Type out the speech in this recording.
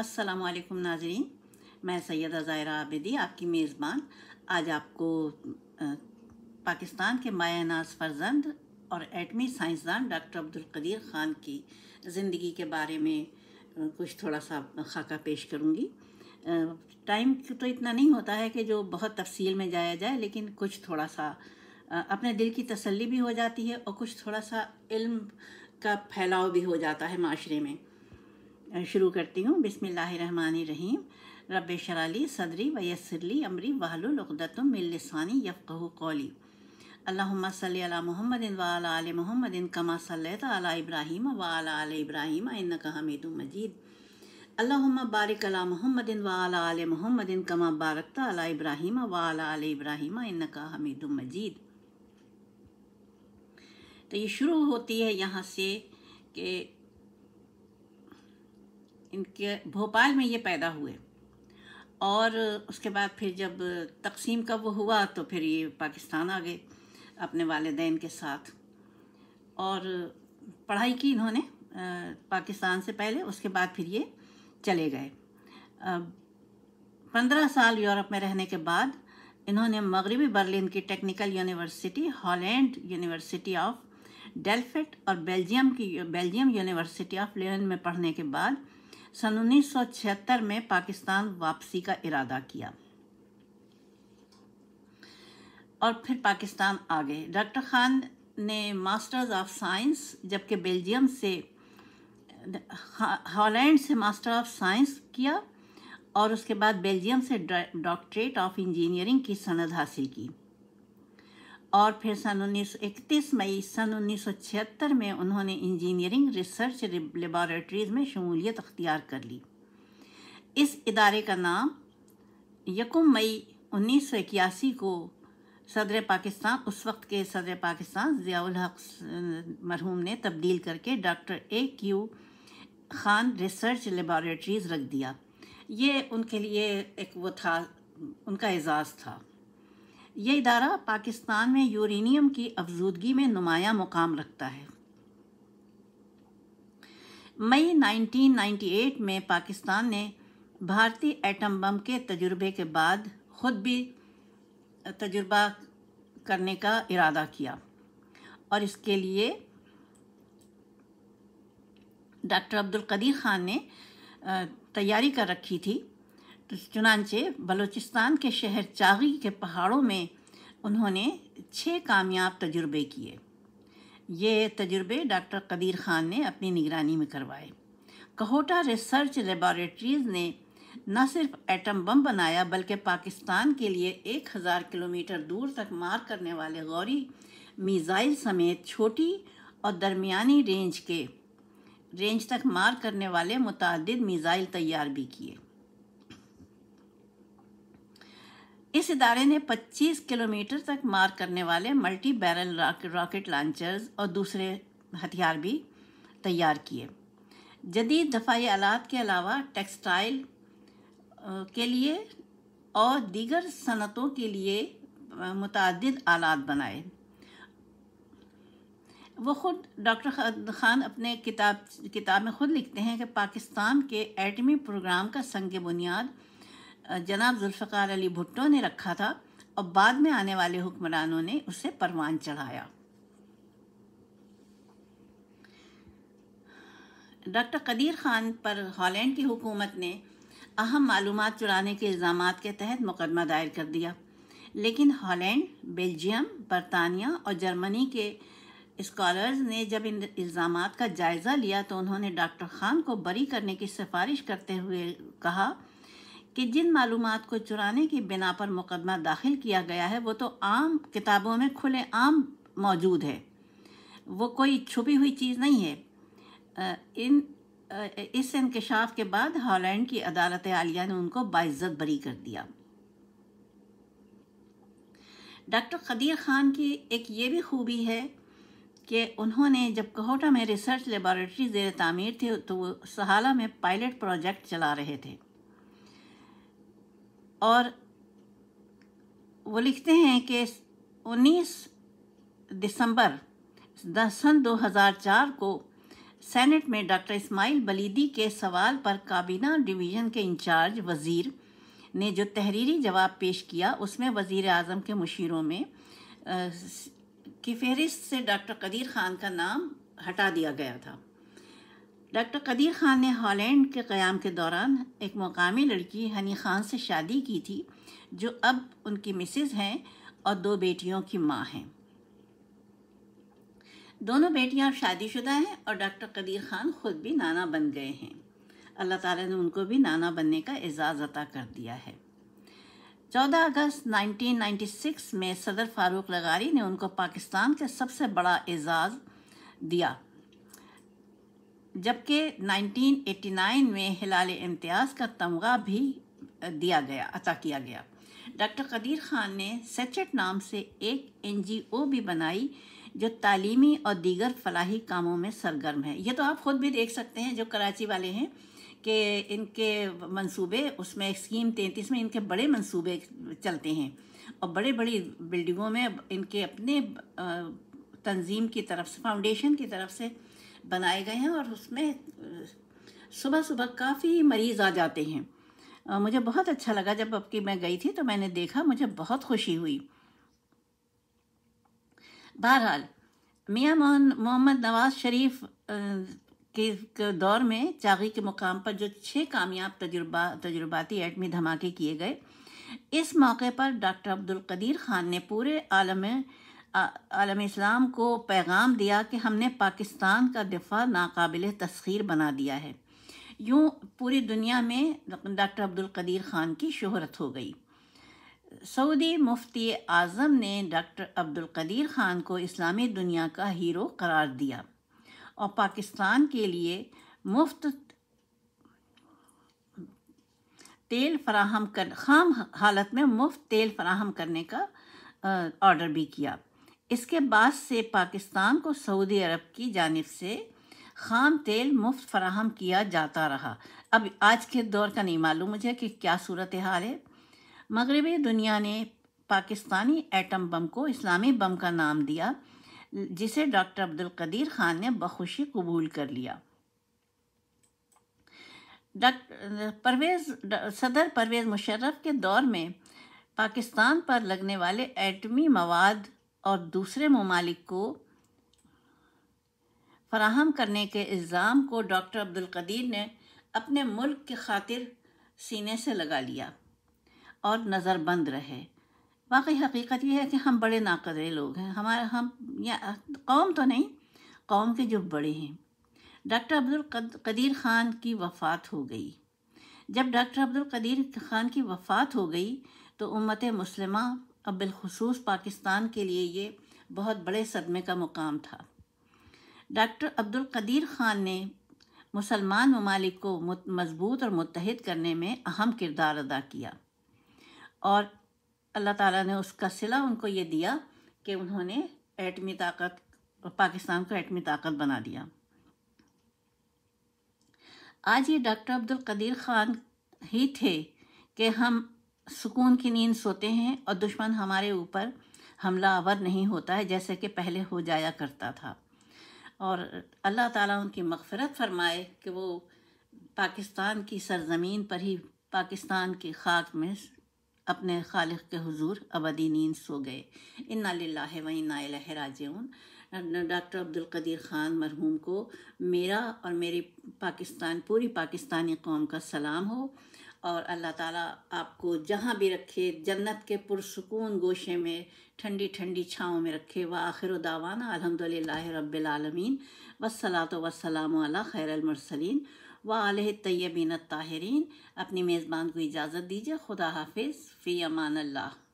अस्सलामुअलैकुम नाजरीन, मैं सैयदा ज़ायरा आबेदी आपकी मेज़बान आज आपको पाकिस्तान के मायानाज़ फ़र्जंद और एटमी साइंसदान डॉक्टर अब्दुल क़दीर ख़ान की ज़िंदगी के बारे में कुछ थोड़ा सा खाका पेश करूँगी। टाइम तो इतना नहीं होता है कि जो बहुत तफसील में जाया जाए, लेकिन कुछ थोड़ा सा अपने दिल की तसल्ली भी हो जाती है और कुछ थोड़ा सा इल्म का फैलाव भी हो जाता है माशरे में। शुरू करती हूँ। बिस्मिल्लाहिर्रहमानिर्रहीम। रब्बे शरह ली सदरी वयस्सिर ली अमरी वहलुल उक़्दतम मिन लिसानी यफ़क़हू क़ौली। अल्लाहुम्मा सल्लि अला मुहम्मदिन व अला आलि मुहम्मदिन कमा सल्लैता अला इब्राहीम व अला आलि इब्राहीम इन्नका हमीदुम मजीद। अल्लाहुम्मा बारिक अला मुहम्मदिन व अला आलि मुहम्मदिन कमा बारकता अला इब्राहीम व अला आलि इब्राहीम इन्नका हमीदुम मजीद। तो ये शुरू होती है यहाँ से कि इनके भोपाल में ये पैदा हुए और उसके बाद फिर जब तकसीम का वो हुआ तो फिर ये पाकिस्तान आ गए अपने वालिदैन के साथ और पढ़ाई की इन्होंने पाकिस्तान से पहले। उसके बाद फिर ये चले गए। 15 साल यूरोप में रहने के बाद इन्होंने मगरबी बर्लिन की technical university, Holland university of Delft और बेल्जियम यूनिवर्सिटी ऑफ ल्यूवेन में पढ़ने के बाद सन 1976 में पाकिस्तान वापसी का इरादा किया और फिर पाकिस्तान आ गए। डॉक्टर खान ने मास्टर्स ऑफ साइंस, जबकि बेल्जियम से हॉलैंड से मास्टर ऑफ साइंस किया और उसके बाद बेल्जियम से डॉक्टरेट ऑफ इंजीनियरिंग की सनद हासिल की। और फिर सन 31 मई 1976 में उन्होंने इंजीनियरिंग रिसर्च लेबॉरेटरीज़ में शमूलियत अख्तियार कर ली। इस इदारे का नाम 1 मई 1981 को सदर पाकिस्तान, उस वक्त के सदर पाकिस्तान ज़िया उल हक़ मरहूम ने तब्दील करके doctor A.Q. Khan research laboratories रख दिया। ये उनके लिए एक वो था, उनका एजाज़ था। ये इदारा पाकिस्तान में यूरेनियम की अफजूदगी में नुमाया मुकाम रखता है। मई 1998 में पाकिस्तान ने भारतीय एटम बम के तजुर्बे के बाद ख़ुद भी तजुर्बा करने का इरादा किया और इसके लिए डॉक्टर अब्दुल क़दीर ख़ान ने तैयारी कर रखी थी। चुनांचे बलूचिस्तान के शहर चागी के पहाड़ों में उन्होंने 6 कामयाब तजुर्बे किए। ये तजुर्बे डॉक्टर क़दीर ख़ान ने अपनी निगरानी में करवाए। कहोटा रिसर्च लेबॉरेटरीज़ ने न सिर्फ एटम बम बनाया बल्कि पाकिस्तान के लिए 1000 किलोमीटर दूर तक मार करने वाले गौरी मिज़ाइल समेत छोटी और दरमियानी रेंज तक मार करने वाले मुतअद्दिद मिज़ाइल तैयार भी किए। इस इदारे ने 25 किलोमीटर तक मार करने वाले मल्टी बैरल रॉकेट लॉन्चर्स और दूसरे हथियार भी तैयार किए। जदीद दफाई आलात के अलावा टेक्सटाइल के लिए और दीगर सनतों के लिए मुतअद्दिद आलात बनाए। वो ख़ुद डॉक्टर ख़ान अपने किताब में ख़ुद लिखते हैं कि पाकिस्तान के एटमी प्रोग्राम का संग बुनियाद जनाब जुल्फ़िकार अली भुट्टो ने रखा था और बाद में आने वाले हुक्मरानों ने उसे परवान चढ़ाया। डॉक्टर क़दीर ख़ान पर हॉलैंड की हुकूमत ने अहम मालूमात चुराने के इल्ज़ामात के तहत मुकदमा दायर कर दिया, लेकिन हॉलैंड, बेल्जियम, बरतानिया और जर्मनी के स्कॉलर्स ने जब इन इल्ज़ामात का जायज़ा लिया तो उन्होंने डॉक्टर ख़ान को बरी करने की सिफारिश करते हुए कहा कि जिन मालूमात को चुराने की बिना पर मुकदमा दाखिल किया गया है वो तो आम किताबों में खुले आम मौजूद है, वो कोई छुपी हुई चीज़ नहीं है। इस इंकशाफ के बाद हॉलैंड की अदालत आलिया ने उनको बाइज़्ज़त बरी कर दिया। डॉक्टर क़दीर ख़ान की एक ये भी खूबी है कि उन्होंने जब कोहोटा में रिसर्च लेबॉरेटरी ज़ेर तामीर थे तो वो सहाला में पायलट प्रोजेक्ट चला रहे थे और वो लिखते हैं कि 19 दिसंबर सन 2004 को सेनेट में डॉक्टर इस्माइल बलीदी के सवाल पर काबीना डिवीज़न के इंचार्ज वज़ीर ने जो तहरीरी जवाब पेश किया उसमें वज़ीर आज़म के मुशीरों में की फहरिस्त से डॉक्टर कदीर ख़ान का नाम हटा दिया गया था। डॉक्टर कदीर ख़ान ने हॉलैंड के क़याम के दौरान एक मुकामी लड़की हनी ख़ान से शादी की थी जो अब उनकी मिसेज़ हैं और 2 बेटियों की माँ हैं। दोनों बेटियां शादीशुदा हैं और डॉक्टर कदीर ख़ान ख़ुद भी नाना बन गए हैं। अल्लाह ताला ने उनको भी नाना बनने का एजाज़ अता कर दिया है। 14 अगस्त 1996 में सदर फारूक लगारी ने उनको पाकिस्तान का सबसे बड़ा एजाज़ दिया, जबकि 1989 में हिलाल इम्तियाज़ का तमगा भी अता किया गया। डॉक्टर कदीर ख़ान ने सैचेट नाम से एक NGO भी बनाई जो तालीमी और दीगर फलाही कामों में सरगर्म है। ये तो आप ख़ुद भी देख सकते हैं जो कराची वाले हैं कि इनके मंसूबे, उसमें स्कीम 33 में इनके बड़े मंसूबे चलते हैं और बड़े बड़ी बिल्डिंगों में इनके अपने तंजीम की तरफ से, फाउंडेशन की तरफ से बनाए गए हैं और उसमें सुबह सुबह काफ़ी मरीज़ आ जाते हैं। मुझे बहुत अच्छा लगा, जब अब की मैं गई थी तो मैंने देखा, मुझे बहुत खुशी हुई। बहरहाल मियाँ मोहम्मद नवाज शरीफ के दौर में चागी के मुकाम पर जो 6 कामयाब तजुर्बाती एटमी धमाके किए गए, इस मौके पर डॉक्टर अब्दुल कदीर ख़ान ने पूरे आलम इस्लाम को पैगाम दिया कि हमने पाकिस्तान का दिफा नाकाबिल तस्खीर बना दिया है। यूँ पूरी दुनिया में डॉक्टर अब्दुल कदीर ख़ान की शोहरत हो गई। सऊदी मुफ्ती आज़म ने डॉक्टर अब्दुल कदीर ख़ान को इस्लामी दुनिया का हीरो करार दिया और पाकिस्तान के लिए मुफ्त तेल फराहम कर खाम हालत में मुफ्त तेल फराहम करने का ऑर्डर भी किया। इसके बाद से पाकिस्तान को सऊदी अरब की जानिब से खाम तेल मुफ्त फराहम किया जाता रहा। अब आज के दौर का नहीं मालूम मुझे कि क्या सूरत हाल है। मगरबी दुनिया ने पाकिस्तानी एटम बम को इस्लामी बम का नाम दिया, जिसे डॉक्टर अब्दुल कदीर ख़ान ने बखुशी कबूल कर लिया। सदर परवेज़ मुशर्रफ के दौर में पाकिस्तान पर लगने वाले एटमी मवाद और दूसरे ममालिक को फराहम करने के इल्ज़ाम को डॉक्टर अब्दुल कदीर ने अपने मुल्क की खातिर सीने से लगा लिया और नज़रबंद रहे। वाकई हकीकत यह है कि हम बड़े नाकदरे लोग हैं, कौम तो नहीं, कौम के जो बड़े हैं। डॉक्टर अब्दुल कदीर ख़ान की वफ़ात हो गई। जब डॉक्टर अब्दुल कदीर ख़ान की वफ़ात हो गई तो उम्मत मुस्लिमा और बिलखुसूस पाकिस्तान के लिए ये बहुत बड़े सदमे का मुकाम था। डॉक्टर अब्दुल कदीर ख़ान ने मुसलमान ममालिक को मजबूत और मुत्तहिद करने में अहम किरदार अदा किया और अल्लाह ताला ने उसका सिला उनको ये दिया कि उन्होंने एटमी ताकत, पाकिस्तान को एटमी ताकत बना दिया। आज ये डॉक्टर अब्दुल कदीर ख़ान ही थे कि हम सुकून की नींद सोते हैं और दुश्मन हमारे ऊपर हमला आवर नहीं होता है जैसे कि पहले हो जाया करता था। और अल्लाह ताला उनकी मग़फ़िरत फरमाए कि वो पाकिस्तान की सरज़मीन पर ही, पाकिस्तान की खाक में अपने खालिक के हुजूर अबदी नींद सो गए। इन्ना लिल्लाहि व इन्ना इलैहि राजिऊन। डॉक्टर अब्दुल कदीर ख़ान मरहूम को मेरा और मेरी पूरी पाकिस्तानी कौम का सलाम हो और अल्लाह ताला आपको जहाँ भी रखे जन्नत के पुरसुकून गोशे में, ठंडी ठंडी छाँव में रखे। व आखिर दावाना अल्हम्दुलिल्लाहि रब्बिल आलमीन। वस्सलातु वस्सलामु अला खैरिल मुरसलीन व आलिहि तय्यबीन ताहिरीन। अपनी मेज़बान को इजाज़त दीजिए। खुदा हाफिज़, फ़ी अमान अल्लाह।